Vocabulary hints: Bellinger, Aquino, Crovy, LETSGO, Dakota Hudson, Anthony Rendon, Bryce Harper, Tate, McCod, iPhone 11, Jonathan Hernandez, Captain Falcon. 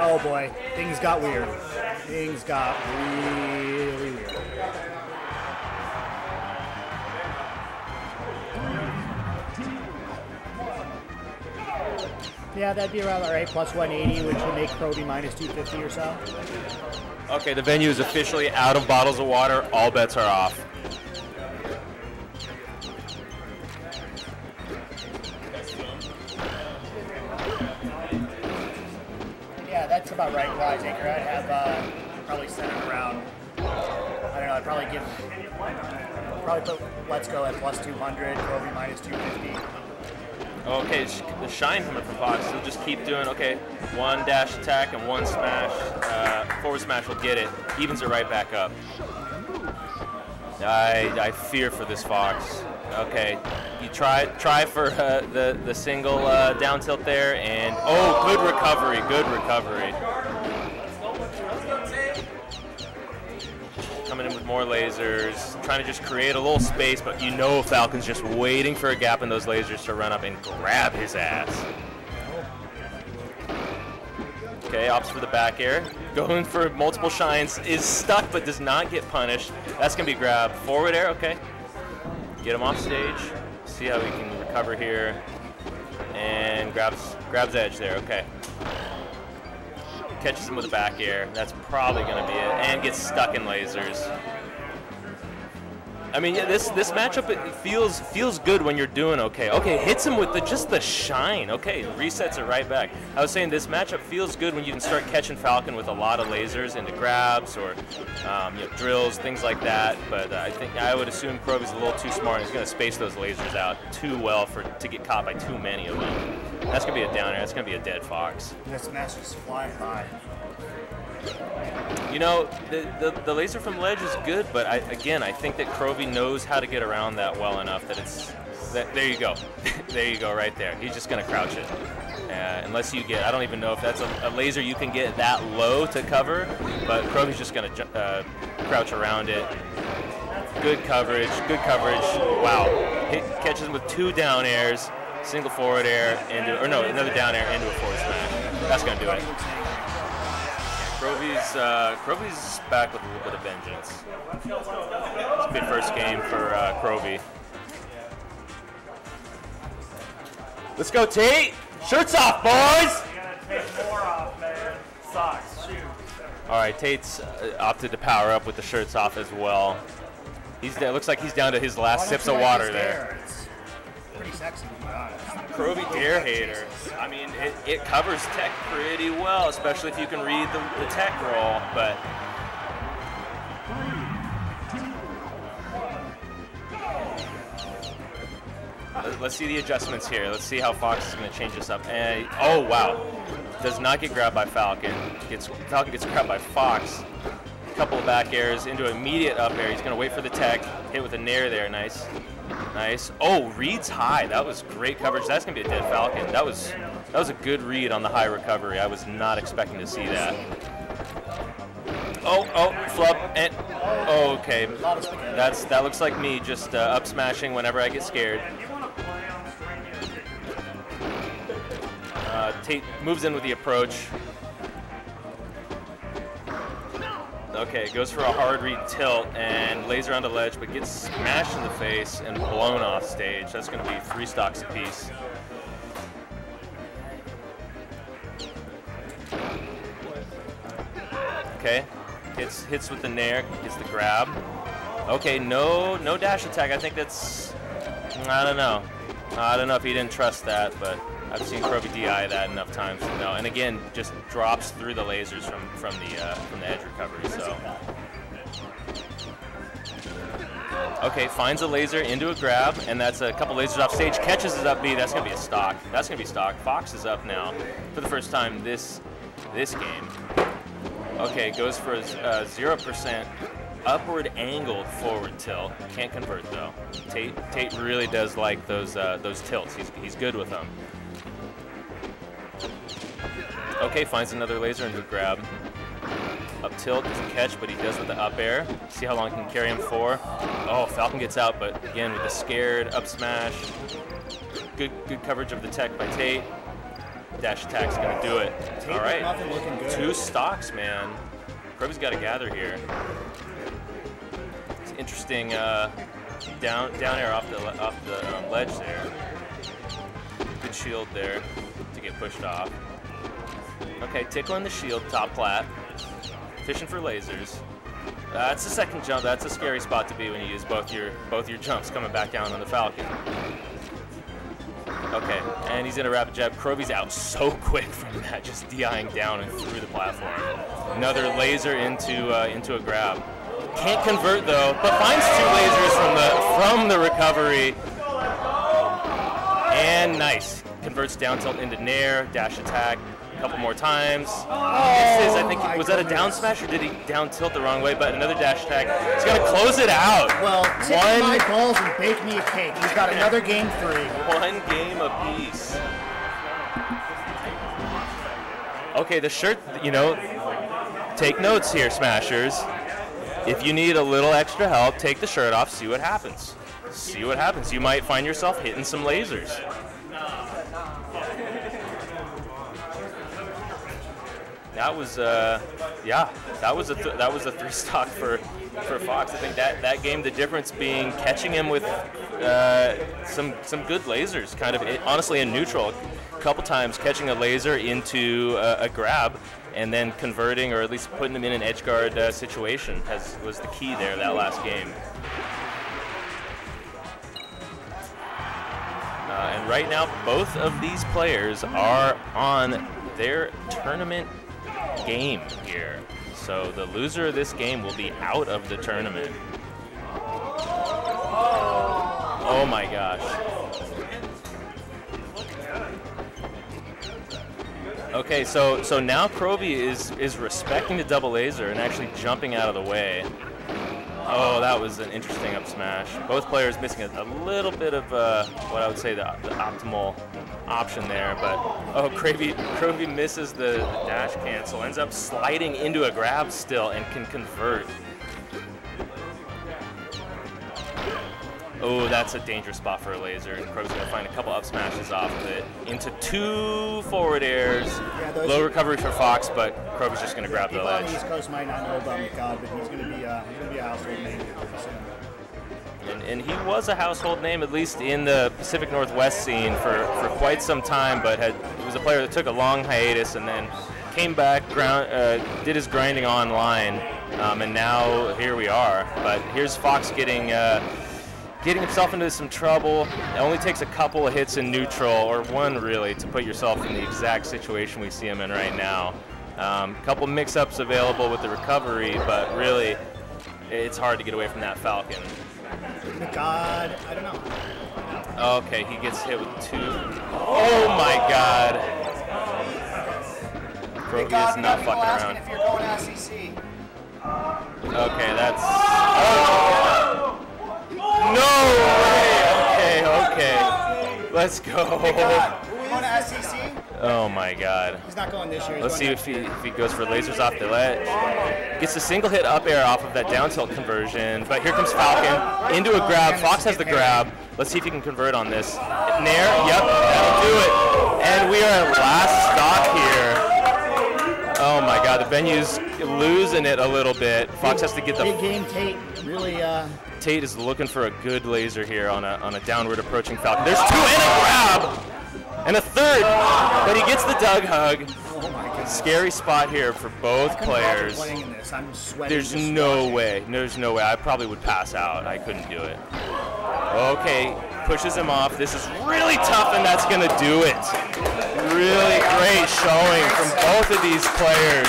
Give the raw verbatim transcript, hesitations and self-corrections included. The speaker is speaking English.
Oh boy, things got weird. Things got really weird. Yeah, that'd be around, all right, plus one eighty, which would make Crovy minus two fifty or so. Okay, the venue is officially out of bottles of water. All bets are off. Yeah, that's about right. Probably take her. I'd have uh, probably set it around. I don't know. I'd probably give. Probably put Let's Go at plus two hundred. Crovy minus two fifty. Okay, the shine coming from Fox. He'll just keep doing, okay, one dash attack and one smash. Uh, forward smash will get it. Evens it right back up. I, I fear for this Fox. Okay, you try try for uh, the, the single uh, down tilt there, and oh, good recovery, good recovery. Coming in with more lasers, trying to just create a little space, but you know Falcon's just waiting for a gap in those lasers to run up and grab his ass. Okay, opts for the back air. Going for multiple shines, is stuck but does not get punished. That's gonna be grabbed. Forward air, okay. Get him off stage. See how we can recover here. And grabs, grabs edge there, okay. Catches him with a back air. That's probably going to be it. And gets stuck in lasers. I mean, yeah, this this matchup, it feels feels good when you're doing okay. Okay, hits him with the, just the shine. Okay, resets it right back. I was saying this matchup feels good when you can start catching Falcon with a lot of lasers into grabs or um, you know, drills, things like that. But uh, I think I would assume Crovy's a little too smart. He's going to space those lasers out too well for to get caught by too many of them. That's going to be a downer. That's going to be a dead Fox. This match is flying high. You know, the, the, the laser from ledge is good, but I, again, I think that Crovy knows how to get around that well enough that it's, that, there you go. There you go right there. He's just going to crouch it. Uh, unless you get, I don't even know if that's a, a laser you can get that low to cover, but Crovy's just going to uh, crouch around it. Good coverage, good coverage. Wow. Hit, catches him with two down airs, single forward air, into, or no, another down air into a forward smash. That's going to do it. Crovy's uh, Crovy's back with a little bit of vengeance. It's a good first game for uh, Crovy. Let's go, Tate! Shirts off, boys! You gotta take more off, man. Socks, shoes. All right, Tate's uh, opted to power up with the shirts off as well. He's down, looks like he's down to his last sips of water there. It's pretty sexy, to be honest. Crovy Dare Hater. I mean, it, it covers tech pretty well, especially if you can read the, the tech roll, but. Let's see the adjustments here. Let's see how Fox is gonna change this up. And, oh wow. Does not get grabbed by Falcon. Gets, Falcon gets grabbed by Fox. A couple of back airs into immediate up air. He's gonna wait for the tech, hit with a nair there, nice. Nice. Oh, reads high. That was great coverage. That's gonna be a dead Falcon. That was that was a good read on the high recovery. I was not expecting to see that. Oh, oh, flub and okay. That's that looks like me just uh, up smashing whenever I get scared. Uh, Tate moves in with the approach. Okay, goes for a hard read tilt and laser onto ledge, but gets smashed in the face and blown off stage. That's going to be three stocks apiece. Okay, hits hits with the nair, gets the grab. Okay, no no dash attack. I think that's, I don't know. I don't know if he didn't trust that, but I've seen Crovy D I that enough times to know. And again, just drops through the lasers from from the uh, from the edge recovery. So okay, finds a laser into a grab, and that's a couple lasers off stage. Catches his up B. That's gonna be a stock. That's gonna be stock. Fox is up now for the first time this this game. Okay, goes for a zero percent upward angled forward tilt. Can't convert though. Tate Tate really does like those uh, those tilts. He's he's good with them. Okay, finds another laser and good grab. Up tilt, doesn't catch, but he does with the up air. See how long it can carry him for. Oh, Falcon gets out, but again with the scared up smash. Good good coverage of the tech by Tate. dash attack's gonna do it. All right, two stocks, man. Proby's got to gather here. It's interesting uh, down down air off the off the um, ledge there. Good shield there to get pushed off. Okay, tickling the shield, top plat, fishing for lasers. That's the second jump. That's a scary spot to be when you use both your both your jumps coming back down on the Falcon. Okay, and he's in a rapid jab. Crovy's out so quick from that, just D I-ing down and through the platform. Another laser into uh, into a grab. Can't convert though, but finds two lasers from the from the recovery. And nice, converts down tilt into nair, dash attack. Couple more times. Oh, this is, I think, was that a down smash or did he down tilt the wrong way? But another dash attack. He's gonna close it out. Well, take my balls and bake me a cake. He's got another game three. One game apiece. Okay, the shirt. You know, take notes here, Smashers. If you need a little extra help, take the shirt off. See what happens. See what happens. You might find yourself hitting some lasers. That was, uh, yeah, that was a th that was a three stock for for Fox. I think that that game, the difference being catching him with uh, some some good lasers, kind of it, honestly in neutral, a couple times catching a laser into a, a grab, and then converting or at least putting him in an edge guard uh, situation has was the key there that last game. Uh, and right now, both of these players are on their tournament game here. So the loser of this game will be out of the tournament. Oh my gosh. Okay, so so now Crovy is is respecting the double laser and actually jumping out of the way. Oh, that was an interesting up smash. Both players missing a, a little bit of uh, what I would say the, the optimal option there, but oh, Crovy, Crovy misses the, the dash cancel, ends up sliding into a grab still and can convert. Oh, that's a dangerous spot for a laser, and Crovy's gonna find a couple up smashes off of it into two forward airs. Yeah, low recovery for Fox, but Crovy's just gonna grab the ledge. People on the East Coast might not know about McCod, but he's gonna be, uh, he's gonna be a household name. And, and he was a household name, at least in the Pacific Northwest scene, for, for quite some time, but had, he was a player that took a long hiatus and then came back, ground, uh, did his grinding online, um, and now here we are. But here's Fox getting uh, getting himself into some trouble. It only takes a couple of hits in neutral, or one really, to put yourself in the exact situation we see him in right now. Um, couple mix-ups available with the recovery, but really, it's hard to get away from that Falcon. God, I don't know. Okay, he gets hit with two. Oh my God! Crovy is not fucking around. If you're going S E C. Okay, that's. Oh. No way! Okay, okay. Let's go. Going to S E C? Oh my God. He's not going this year. Let's see if he, if he goes for lasers off the ledge. Gets a single hit up air off of that down tilt conversion, but here comes Falcon into a grab. Fox has the grab. Let's see if he can convert on this. Nair, yep, that'll do it. And we are at last stock here. Oh my God, the venue's losing it a little bit. Fox has to get the big game. Tate really. Uh... Tate is looking for a good laser here on a on a downward approaching Falcon. There's two and a grab. And a third, but he gets the Doug hug. Oh my God. Scary spot here for both I players. Playing in this. I'm sweating. There's no watching. way. There's no way. I probably would pass out. I couldn't do it. Okay, pushes him off. This is really tough, and that's gonna do it. Really great showing from both of these players.